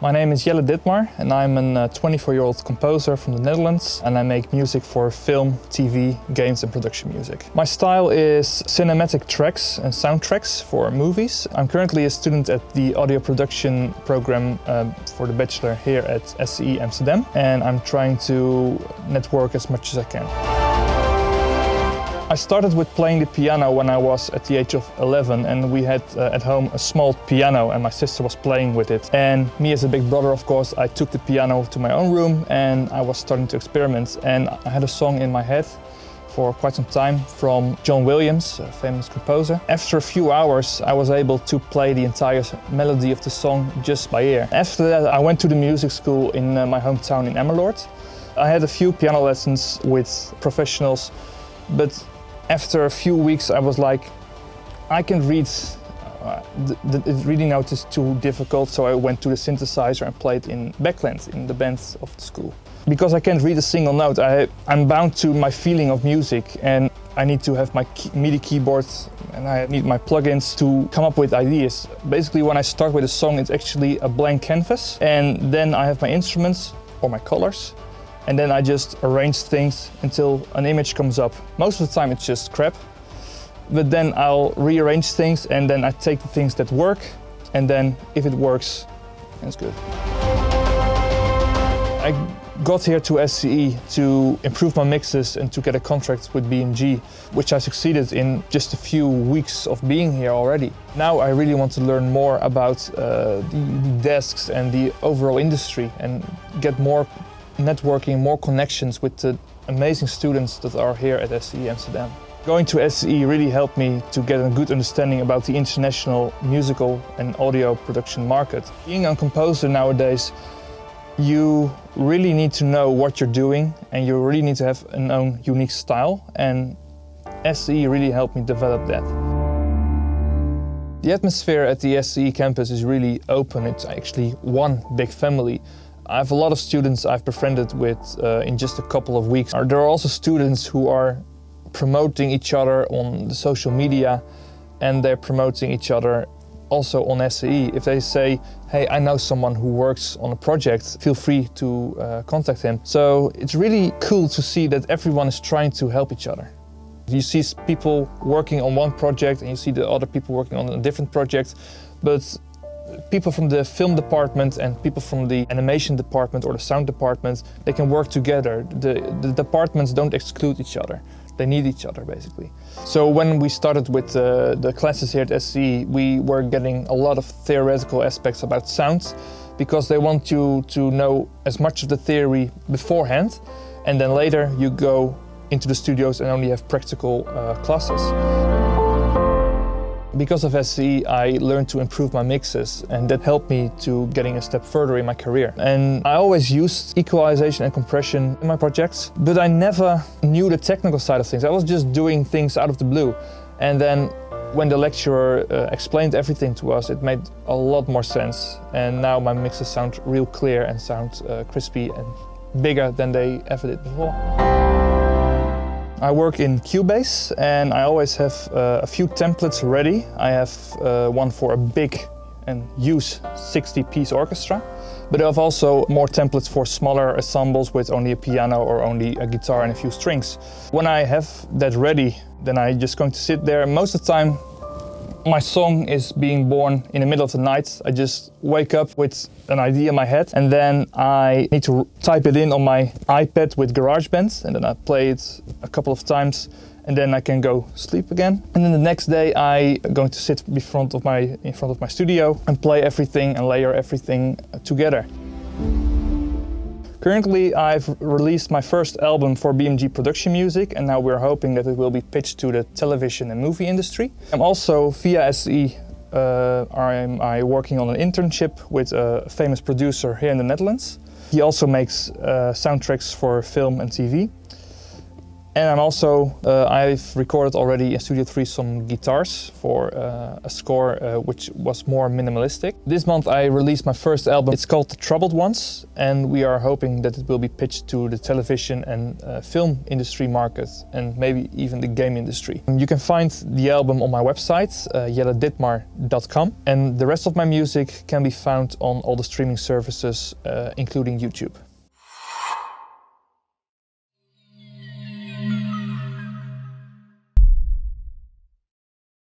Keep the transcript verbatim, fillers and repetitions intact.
My name is Jelle Dittmar and I'm a twenty-four-year-old composer from the Netherlands, and I make music for film, T V, games and production music. My style is cinematic tracks and soundtracks for movies. I'm currently a student at the audio production program uh, for the Bachelor here at S A E Amsterdam, and I'm trying to network as much as I can. I started with playing the piano when I was at the age of eleven, and we had uh, at home a small piano and my sister was playing with it. And me as a big brother, of course, I took the piano to my own room and I was starting to experiment, and I had a song in my head for quite some time from John Williams, a famous composer. After a few hours I was able to play the entire melody of the song just by ear. After that I went to the music school in uh, my hometown in Emmerlord. I had a few piano lessons with professionals, but after a few weeks I was like, I can read, uh, the, the reading out is too difficult, so I went to the synthesizer and played in backland in the band of the school. Because I can't read a single note, I, I'm bound to my feeling of music, and I need to have my key, MIDI keyboard, and I need my plugins to come up with ideas. Basically when I start with a song it's actually a blank canvas, and then I have my instruments or my colors. And then I just arrange things until an image comes up. Most of the time it's just crap, but then I'll rearrange things, and then I take the things that work, and then if it works, it's good. I got here to S A E to improve my mixes and to get a contract with B M G, which I succeeded in just a few weeks of being here already. Now I really want to learn more about uh, the desks and the overall industry and get more networking, more connections with the amazing students that are here at S A E Amsterdam. Going to S A E really helped me to get a good understanding about the international musical and audio production market. Being a composer nowadays, you really need to know what you're doing, and you really need to have an own unique style, and S A E really helped me develop that. The atmosphere at the S A E campus is really open. It's actually one big family. I have a lot of students I've befriended with uh, in just a couple of weeks. There are also students who are promoting each other on the social media, and they're promoting each other also on S A E. If they say, hey, I know someone who works on a project, feel free to uh, contact him. So it's really cool to see that everyone is trying to help each other. You see people working on one project and you see the other people working on a different project, but people from the film department and people from the animation department or the sound department, they can work together. The, the departments don't exclude each other. They need each other, basically. So when we started with uh, the classes here at S A E, we were getting a lot of theoretical aspects about sounds, because they want you to know as much of the theory beforehand, and then later you go into the studios and only have practical uh, classes. Because of S A E, I learned to improve my mixes, and that helped me to getting a step further in my career. And I always used equalization and compression in my projects, but I never knew the technical side of things. I was just doing things out of the blue. And then when the lecturer uh, explained everything to us, it made a lot more sense. And now my mixes sound real clear and sound uh, crispy and bigger than they ever did before. I work in Cubase, and I always have uh, a few templates ready. I have uh, one for a big and huge sixty-piece orchestra, but I have also more templates for smaller ensembles with only a piano or only a guitar and a few strings. When I have that ready, then I'm just going to sit there. Most of the time, my song is being born in the middle of the night. I just wake up with an idea in my head, and then I need to type it in on my iPad with GarageBand, and then I play it a couple of times, and then I can go sleep again. And then the next day I'm going to sit in front of my, in front of my studio and play everything and layer everything together. Currently, I've released my first album for B M G Production Music, and now we're hoping that it will be pitched to the television and movie industry. I'm also, via S A E, uh, I'm, I'm working on an internship with a famous producer here in the Netherlands. He also makes uh, soundtracks for film and T V. And I'm also, uh, I've recorded already in Studio three some guitars for uh, a score uh, which was more minimalistic. This month I released my first album. It's called The Troubled Ones, and we are hoping that it will be pitched to the television and uh, film industry market, and maybe even the game industry. You can find the album on my website, uh, jelle dittmar dot com, and the rest of my music can be found on all the streaming services, uh, including YouTube.